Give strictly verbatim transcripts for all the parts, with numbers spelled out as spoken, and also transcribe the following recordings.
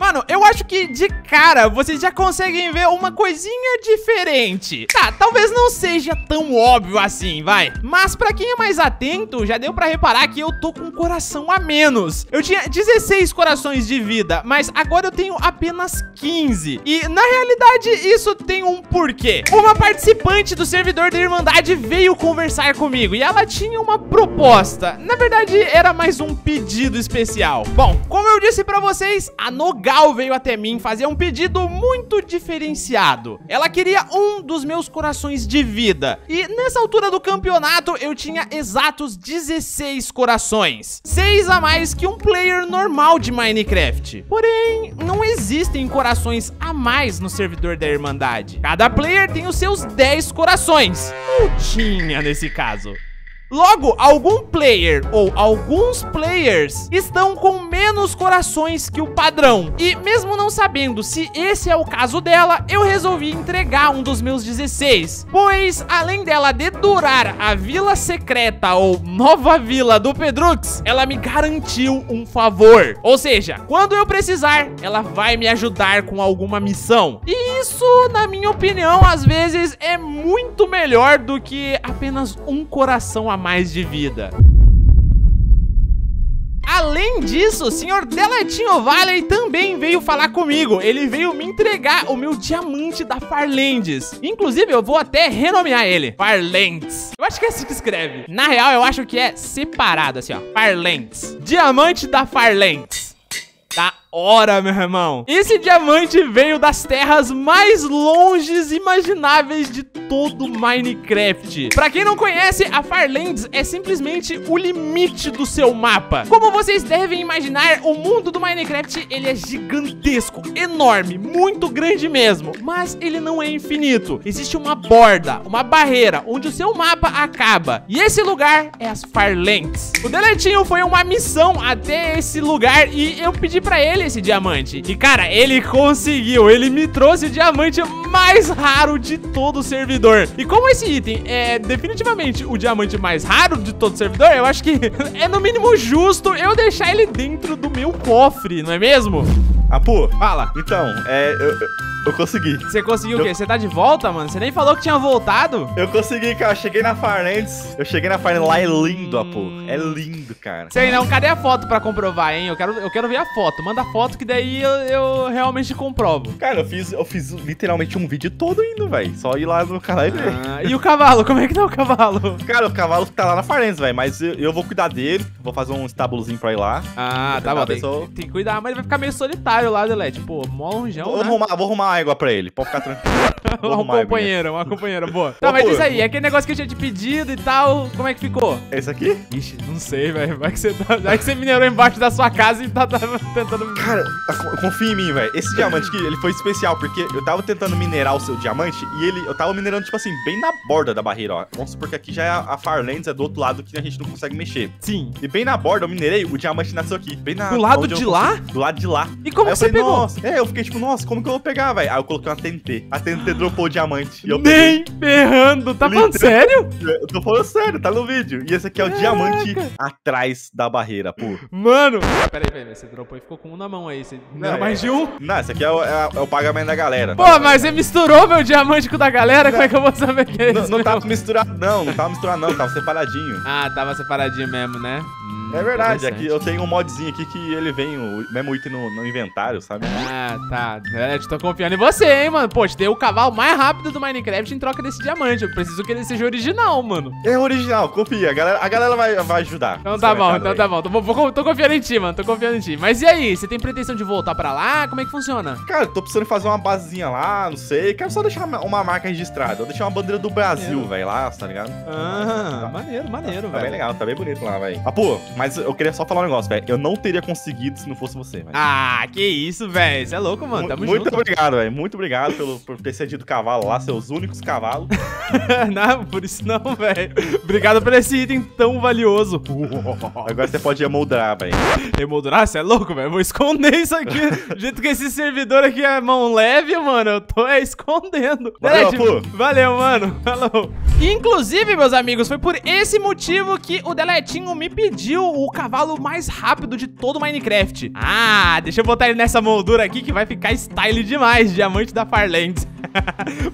Mano, eu acho que de cara vocês já conseguem ver uma coisinha diferente. Tá, talvez não seja tão óbvio assim, vai. Mas pra quem é mais atento, já deu pra reparar que eu tô com um coração a menos. Eu tinha dezesseis corações de vida, mas agora eu tenho apenas quinze. E na realidade isso tem um porquê. Uma participante do servidor da Irmandade veio conversar comigo e ela tinha uma proposta. Na verdade era mais um pedido especial. Bom, como eu disse pra vocês, a Nogal veio até mim fazer um pedido muito diferenciado. Ela queria um dos meus corações de vida. E nessa altura do campeonato eu tinha exatos dezesseis corações, seis a mais que um player normal de Minecraft. Porém, não existem corações a mais no servidor da Irmandade. Cada player tem os seus dez corações. Ou tinha nesse caso. Logo, algum player ou alguns players estão com menos corações que o padrão. E mesmo não sabendo se esse é o caso dela, eu resolvi entregar um dos meus dezesseis. Pois, além dela dedurar a vila secreta ou nova vila do Pedrux, ela me garantiu um favor. Ou seja, quando eu precisar, ela vai me ajudar com alguma missão. E isso, na minha opinião, às vezes é muito melhor do que apenas um coração a mais. mais de vida. Além disso, o senhor Deletinho também veio falar comigo. Ele veio me entregar o meu diamante da Firelands. Inclusive, eu vou até renomear ele. Firelands. Eu acho que é assim que escreve. Na real, eu acho que é separado, assim, ó. Firelands. Diamante da Firelands. Tá? Ora, meu irmão, esse diamante veio das terras mais longes imagináveis de todo Minecraft. Pra quem não conhece, a Firelands é simplesmente o limite do seu mapa. Como vocês devem imaginar, o mundo do Minecraft, ele é gigantesco, enorme, muito grande mesmo. Mas ele não é infinito. Existe uma borda, uma barreira, onde o seu mapa acaba. E esse lugar é as Firelands. O Deletinho foi uma missão até esse lugar e eu pedi pra ele esse diamante. E cara, ele conseguiu. Ele me trouxe o diamante mais raro de todo o servidor. E como esse item é definitivamente o diamante mais raro de todo o servidor, eu acho que é no mínimo justo eu deixar ele dentro do meu cofre, não é mesmo? Apu, fala. Então, é... Eu, eu consegui. Você conseguiu eu... o quê? Você tá de volta, mano? Você nem falou que tinha voltado? Eu consegui, cara. Eu cheguei na Firelands. Eu cheguei na Firelands. Lá é lindo, hum... Apu. É lindo, cara. Sei não. Cadê a foto pra comprovar, hein? Eu quero, eu quero ver a foto. Manda a foto que daí eu, eu realmente comprovo. Cara, eu fiz, eu fiz literalmente um vídeo todo indo, velho. Só ir lá no canal e ver. Ah, e o cavalo? Como é que tá o cavalo? Cara, o cavalo tá lá na Firelands, velho. Mas eu, eu vou cuidar dele. Vou fazer um estábulozinho pra ir lá. Ah, tá bom. Tem, pessoa... tem que cuidar. Mas ele vai ficar meio solitário lá, Delete, pô, mó longeão, vou, né? arrumar, vou arrumar água pra ele, pode ficar tranquilo. Uma companheira, uma companheira, boa. Tá, mas isso aí, é aquele negócio que eu tinha te pedido e tal, como é que ficou? É isso aqui? Ixi, não sei, velho, vai que você tá, vai que você minerou embaixo da sua casa e tá, tá tentando... Cara, confia em mim, velho, esse diamante aqui, ele foi especial, porque eu tava tentando minerar o seu diamante e ele, eu tava minerando, tipo assim, bem na borda da barreira, ó. Vamos supor que aqui já é a Firelands, é do outro lado que a gente não consegue mexer. Sim. E bem na borda eu minerei, o diamante nasceu aqui, bem na... Do lado de lá? Do lado de lá. E como aí que você falei, pegou? Nossa. É, eu fiquei tipo, nossa, como que eu vou pegar, velho? Aí eu coloquei uma T N T. A T N T dropou o diamante. E eu nem ferrando. Tá falando sério? Eu tô falando sério, tá no vídeo. E esse aqui é o diamante atrás da barreira, pô. Mano. Peraí, peraí, você dropou e ficou com um na mão aí. Você não era é, mais de um? Não, esse aqui é o, é, é o pagamento da galera. Pô, mas você misturou meu diamante com o da galera? Não. Como é que eu vou saber que é isso? Não, não tava misturado, não. Não tava misturado, não. Tava separadinho. Ah, tava separadinho mesmo, né? É verdade, aqui eu tenho um modzinho aqui que ele vem o mesmo item no, no inventário, sabe? Ah, tá. É, eu tô confiando em você, hein, mano. Pô, te dei o cavalo mais rápido do Minecraft em troca desse diamante. Eu preciso que ele seja original, mano. É original, confia. A galera, a galera vai, vai ajudar. Então tá bom, então aí. tá bom. Tô, vou, tô confiando em ti, mano. Tô confiando em ti. Mas e aí? Você tem pretensão de voltar pra lá? Como é que funciona? Cara, eu tô precisando fazer uma basezinha lá, não sei. Quero só deixar uma, uma marca registrada. Vou deixar uma bandeira do Brasil, velho, lá, tá ligado? Ah, ah maneiro, maneiro, velho. Tá véio. bem legal, tá bem bonito lá, velho. Ah, pô, mas eu queria só falar um negócio, velho. Eu não teria conseguido se não fosse você, velho. Ah, que isso, velho. Você é louco, mano. Tamo muito junto. Muito obrigado, velho. Muito obrigado pelo, por ter cedido o cavalo lá, seus únicos cavalos. Não, por isso não, velho. Obrigado por esse item tão valioso. Agora você pode emoldurar, velho. Emoldurar? Você é louco, velho. Vou esconder isso aqui. Do jeito que esse servidor aqui é mão leve, mano. Eu tô é, escondendo. Valeu, Delete, valeu, mano. Falou. Inclusive, meus amigos, foi por esse motivo que o Deletinho me pediu o cavalo mais rápido de todo o Minecraft. Ah, deixa eu botar ele nessa moldura aqui que vai ficar style demais, diamante da Far Lands.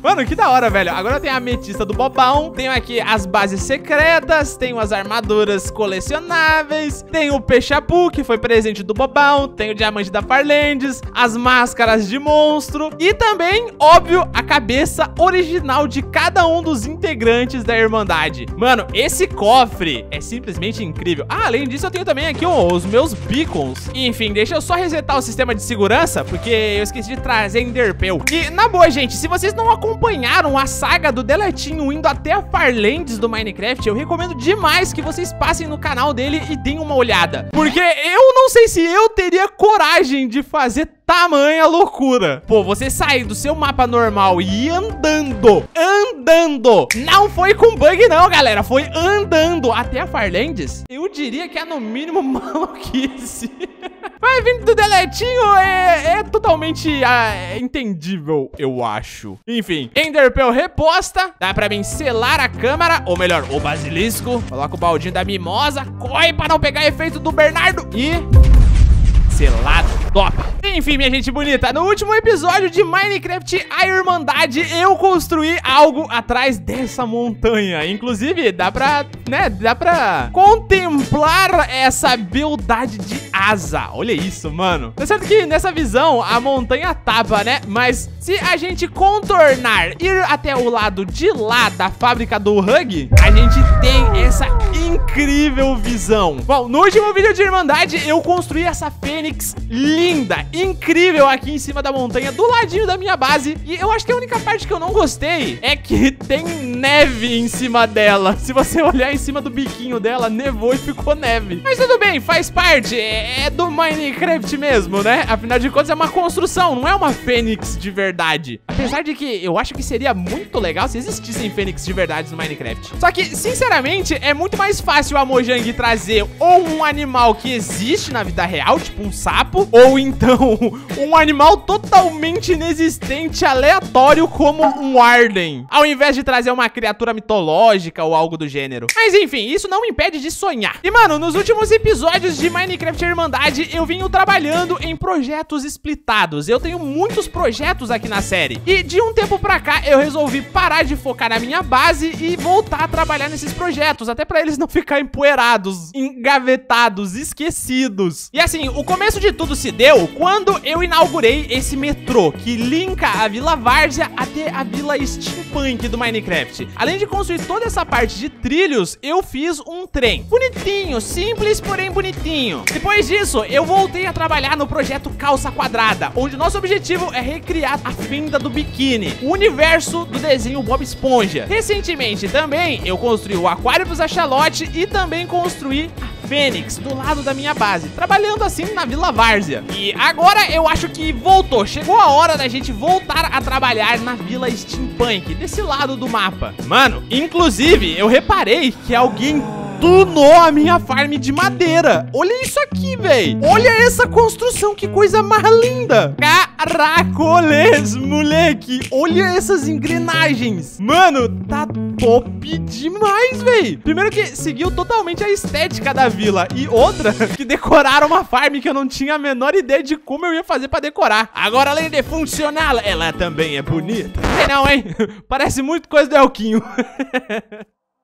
Mano, que da hora, velho. Agora tem a ametista do Bobão, tenho aqui as bases secretas, tenho as armaduras colecionáveis, tenho o Peixapu, que foi presente do Bobão, tenho o diamante da Firelands, as máscaras de monstro e também, óbvio, a cabeça original de cada um dos integrantes da Irmandade. Mano, esse cofre é simplesmente incrível. Ah, além disso, eu tenho também aqui ó, os meus beacons. Enfim, deixa eu só resetar o sistema de segurança, porque eu esqueci de trazer Enderpeel. E, na boa, gente, se vocês não acompanharam a saga do Deletinho indo até a Firelands do Minecraft, eu recomendo demais que vocês passem no canal dele e deem uma olhada. Porque eu não sei se eu teria coragem de fazer tamanha loucura. Pô, você sair do seu mapa normal e ir andando, andando. Não foi com bug não, galera. Foi andando até a Firelands. Eu diria que é no mínimo maluquice. Mas vindo do Deletinho é, é totalmente é, entendível, eu acho. Enfim, Enderpeel reposta. Dá pra mim selar a câmera, ou melhor, o basilisco. Coloca o baldinho da mimosa. Corre pra não pegar efeito do Bernardo. E... selado, top. Enfim, minha gente bonita, no último episódio de Minecraft a Irmandade, eu construí algo atrás dessa montanha. Inclusive, dá pra, né, dá pra contemplar essa beldade de asa. Olha isso, mano. Tá certo que nessa visão a montanha tapa, né? Mas se a gente contornar, ir até o lado de lá da fábrica do Hug, a gente tem essa incrível visão. Bom, no último vídeo de Irmandade, eu construí essa fênix linda, incrível aqui em cima da montanha, do ladinho da minha base. E eu acho que a única parte que eu não gostei é que tem neve em cima dela. Se você olhar em cima do biquinho dela, nevou e ficou neve. Mas tudo bem, faz parte, é do Minecraft mesmo, né? Afinal de contas é uma construção, não é uma fênix de verdade. Apesar de que eu acho que seria muito legal se existissem fênix de verdade no Minecraft. Só que, sinceramente, é muito mais fácil a Mojang trazer ou um animal que existe na vida real, tipo um sapo, ou então um animal totalmente inexistente, aleatório, como um Warden, ao invés de trazer uma criatura mitológica ou algo do gênero. Mas enfim, isso não me impede de sonhar. E mano, nos últimos episódios de Minecraft Irmandade, eu venho trabalhando em projetos splitados. Eu tenho muitos projetos aqui na série. E de um tempo pra cá, eu resolvi parar de focar na minha base e voltar a trabalhar nesses projetos, até pra eles não ficarem empoeirados, engavetados, esquecidos. E assim, o começo O começo de tudo se deu quando eu inaugurei esse metrô que linka a Vila Várzea até a Vila Steampunk do Minecraft. Além de construir toda essa parte de trilhos, eu fiz um trem. Bonitinho, simples, porém bonitinho. Depois disso, eu voltei a trabalhar no projeto Calça Quadrada, onde nosso objetivo é recriar a fenda do biquíni, o universo do desenho Bob Esponja. Recentemente também, eu construí o Aquário dos Achalotes e também construí a Fênix, do lado da minha base, trabalhando assim na Vila Várzea. E agora eu acho que voltou, chegou a hora da gente voltar a trabalhar na Vila Steampunk, desse lado do mapa. Mano, inclusive, eu reparei que alguém tunou a minha farm de madeira. Olha isso aqui, véi. Olha essa construção, que coisa mais linda. Caracoles, moleque. Olha essas engrenagens. Mano, tá top demais, véi. Primeiro que seguiu totalmente a estética da vila. E outra, que decoraram uma farm que eu não tinha a menor ideia de como eu ia fazer pra decorar. Agora, além de funcional, ela também é bonita. Sei não, hein? Parece muito coisa do Elquinho.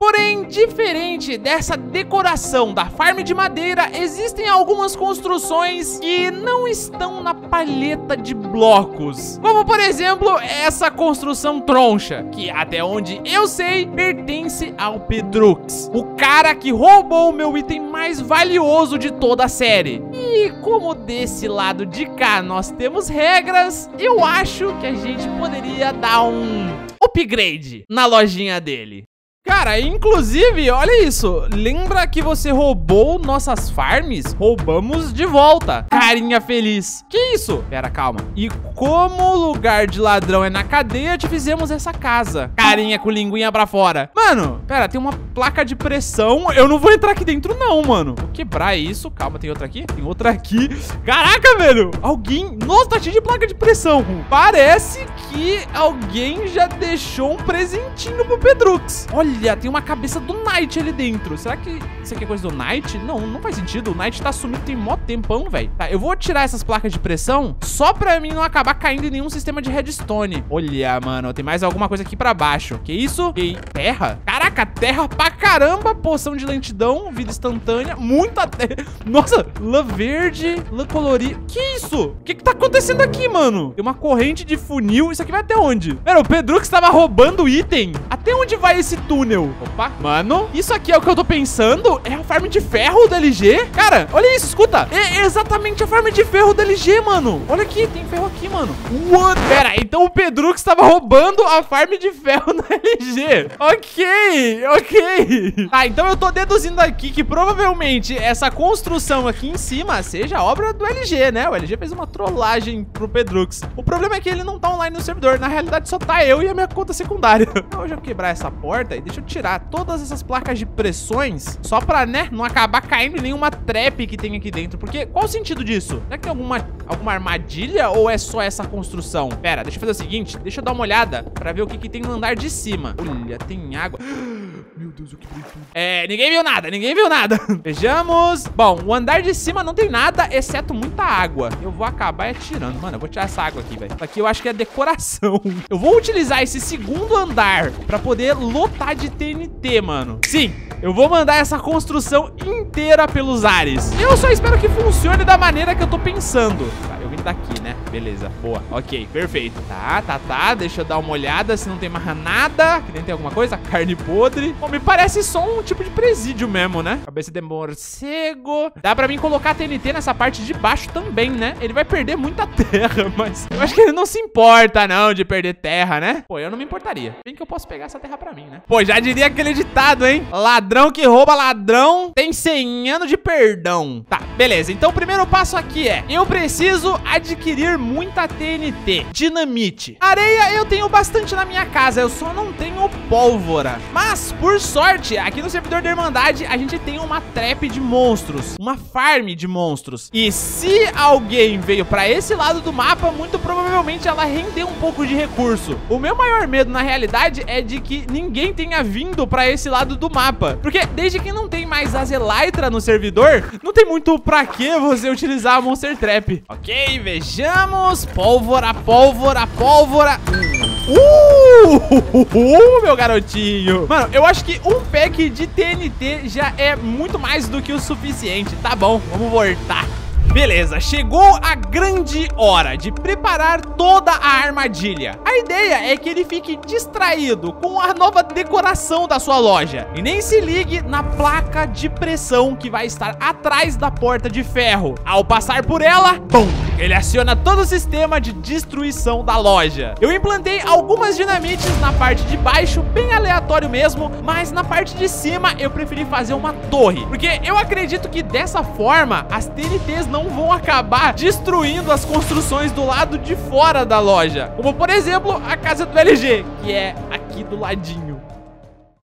Porém, diferente dessa decoração da farm de madeira, existem algumas construções que não estão na paleta de blocos. Como, por exemplo, essa construção troncha, que até onde eu sei, pertence ao Pedrux, o cara que roubou o meu item mais valioso de toda a série. E como desse lado de cá nós temos regras, eu acho que a gente poderia dar um upgrade na lojinha dele. Cara, Cara, inclusive, olha isso. Lembra que você roubou nossas farms? Roubamos de volta. Carinha feliz. Que isso? Pera, calma. E como o lugar de ladrão é na cadeia, te fizemos essa casa. Carinha com linguinha pra fora. Mano, pera, tem uma placa de pressão. Eu não vou entrar aqui dentro não, mano. Vou quebrar isso. Calma, tem outra aqui? Tem outra aqui. Caraca, velho. Alguém... Nossa, tá cheio de placa de pressão. Parece que alguém já deixou um presentinho pro Pedrux. Olha, tem uma cabeça do Knight ali dentro. Será que isso aqui é coisa do Knight? Não, não faz sentido. O Knight tá sumido tem mó tempão, velho. Tá, eu vou tirar essas placas de pressão só pra mim não acabar caindo em nenhum sistema de redstone. Olha, mano, tem mais alguma coisa aqui pra baixo. Que isso? Que terra? Caraca, terra pra caramba. Poção de lentidão, vida instantânea, muita terra. Nossa, lã verde, lã colorida. Que isso? O que que tá acontecendo aqui, mano? Tem uma corrente de funil. Isso aqui vai até onde? Mano, o Pedrux tava roubando item. Até onde vai esse túnel? Opa, mano, isso aqui é o que eu tô pensando? É a farm de ferro da L G? Cara, olha isso, escuta. É exatamente a farm de ferro da L G, mano. Olha aqui, tem ferro aqui, mano. What? Pera, então o Pedrux tava roubando a farm de ferro da L G. Ok, ok. Tá, então eu tô deduzindo aqui que provavelmente essa construção aqui em cima seja obra do L G, né? O L G fez uma trollagem pro Pedrux. O problema é que ele não tá online no servidor. Na realidade, só tá eu e a minha conta secundária. Hoje eu vou quebrar essa porta e deixa eu tirar todas essas placas de pressões só pra, né, não acabar caindo em nenhuma trap que tem aqui dentro. Porque qual o sentido disso? Será que tem alguma, alguma armadilha ou é só essa construção? Pera, deixa eu fazer o seguinte. Deixa eu dar uma olhada pra ver o que, que tem no andar de cima. Olha, tem água. Meu Deus, eu quebrei tudo. É, ninguém viu nada, ninguém viu nada. Vejamos. Bom, o andar de cima não tem nada, exceto muita água. Eu vou acabar atirando. Mano, eu vou tirar essa água aqui, velho. Aqui eu acho que é decoração. Eu vou utilizar esse segundo andar pra poder lotar de T N T, mano. Sim, eu vou mandar essa construção inteira pelos ares. Eu só espero que funcione da maneira que eu tô pensando. Tá, eu vim daqui, né? Beleza, boa. Ok, perfeito. Tá, tá, tá. Deixa eu dar uma olhada se não tem mais nada. Aqui dentro tem alguma coisa? Carne podre. Bom, me parece só um tipo de presídio mesmo, né? Cabeça de morcego. Dá pra mim colocar T N T nessa parte de baixo também, né? Ele vai perder muita terra, mas eu acho que ele não se importa, não, de perder terra, né? Pô, eu não me importaria. Bem que eu posso pegar essa terra pra mim, né? Pô, já diria aquele ditado, hein? Ladrão que rouba ladrão tem cem anos de perdão. Tá, beleza. Então o primeiro passo aqui é eu preciso adquirir muita T N T. Dinamite. Areia eu tenho bastante na minha casa, eu só não tenho pólvora. Mas, por sorte, aqui no servidor da Irmandade, a gente tem uma trap de monstros. Uma farm de monstros. E se alguém veio pra esse lado do mapa, muito provavelmente ela rendeu um pouco de recurso. O meu maior medo, na realidade, é de que ninguém tenha vindo pra esse lado do mapa. Porque desde que não tem mais as Elytra no servidor, não tem muito pra que você utilizar a Monster Trap. Ok, vejamos. Pólvora, pólvora, pólvora. Uh, meu garotinho. Mano, eu acho que um pack de T N T já é muito mais do que o suficiente. Tá bom, vamos voltar. Beleza, chegou a grande hora de preparar toda a armadilha. A ideia é que ele fique distraído com a nova decoração da sua loja. E nem se ligue na placa de pressão que vai estar atrás da porta de ferro. Ao passar por ela, bum, ele aciona todo o sistema de destruição da loja. Eu implantei algumas dinamites na parte de baixo, bem aleatório mesmo, mas na parte de cima eu preferi fazer uma torre. Porque eu acredito que dessa forma as T N Ts não vão acabar destruindo as construções do lado de fora da loja. Como, por exemplo, a casa do L G, que é aqui do ladinho.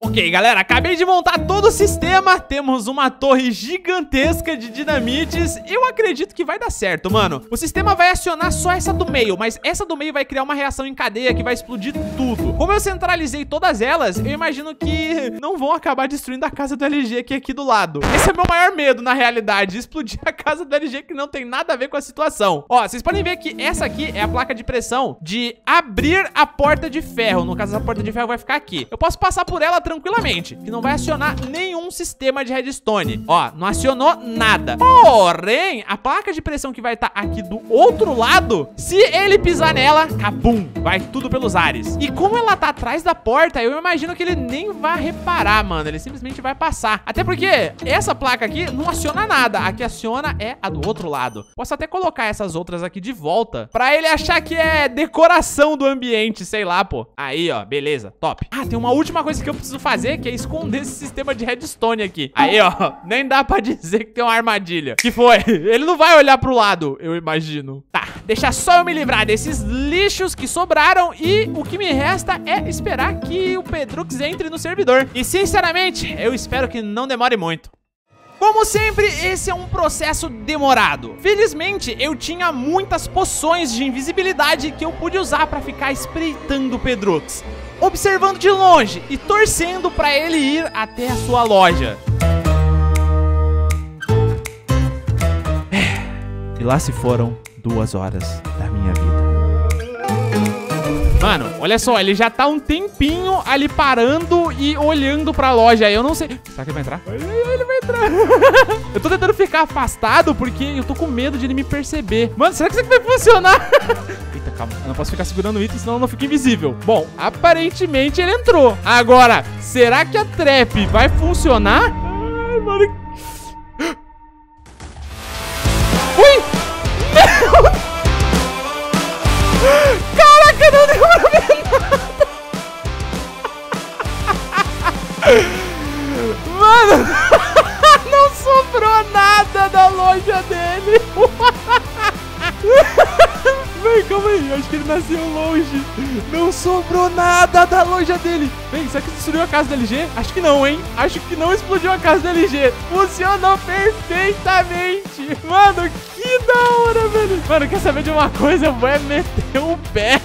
Ok, galera, acabei de montar todo o sistema. Temos uma torre gigantesca de dinamites. Eu acredito que vai dar certo, mano. O sistema vai acionar só essa do meio, mas essa do meio vai criar uma reação em cadeia que vai explodir tudo. Como eu centralizei todas elas, eu imagino que não vão acabar destruindo a casa do L G que é aqui do lado. Esse é meu maior medo, na realidade, explodir a casa do L G que não tem nada a ver com a situação. Ó, vocês podem ver que essa aqui é a placa de pressão de abrir a porta de ferro. No caso, a porta de ferro vai ficar aqui. Eu posso passar por ela tranquilamente, que não vai acionar nenhum sistema de redstone. Ó, não acionou nada. Porém, a placa de pressão que vai estar tá aqui do outro lado, se ele pisar nela, cabum, vai tudo pelos ares. E como ela tá atrás da porta, eu imagino que ele nem vai reparar, mano. Ele simplesmente vai passar. Até porque essa placa aqui não aciona nada. A que aciona é a do outro lado. Posso até colocar essas outras aqui de volta pra ele achar que é decoração do ambiente, sei lá, pô. Aí, ó, beleza, top. Ah, tem uma última coisa que eu preciso preciso fazer, que é esconder esse sistema de redstone aqui. Aí, ó, nem dá pra dizer que tem uma armadilha. Que foi? Ele não vai olhar pro lado, eu imagino. Tá, deixa só eu me livrar desses lixos que sobraram e o que me resta é esperar que o Pedrux entre no servidor. E, sinceramente, eu espero que não demore muito. Como sempre, esse é um processo demorado. Felizmente, eu tinha muitas poções de invisibilidade que eu pude usar pra ficar espreitando o Pedrux, observando de longe e torcendo pra ele ir até a sua loja. E lá se foram duas horas da minha vida. Mano, olha só, ele já tá um tempinho ali parando e olhando pra loja. Eu não sei... Será que ele vai entrar? Ele vai entrar. Eu tô tentando ficar afastado porque eu tô com medo de ele me perceber. Mano, será que isso aqui vai funcionar? Eita, calma. Eu não posso ficar segurando o item, senão eu não fico invisível. Bom, aparentemente ele entrou. Agora, será que a trap vai funcionar? Ai, mano... Ui! Não! Caraca, não deu pra ver nada. Mano, não sobrou nada da loja dele. Vem, calma aí, acho que ele nasceu longe. Não sobrou nada da loja dele. Vem, será que destruiu a casa da L G? Acho que não, hein? Acho que não explodiu a casa da L G. Funcionou perfeitamente. Mano, que da hora, velho. Mano, quer saber de uma coisa? Vai meter o pé.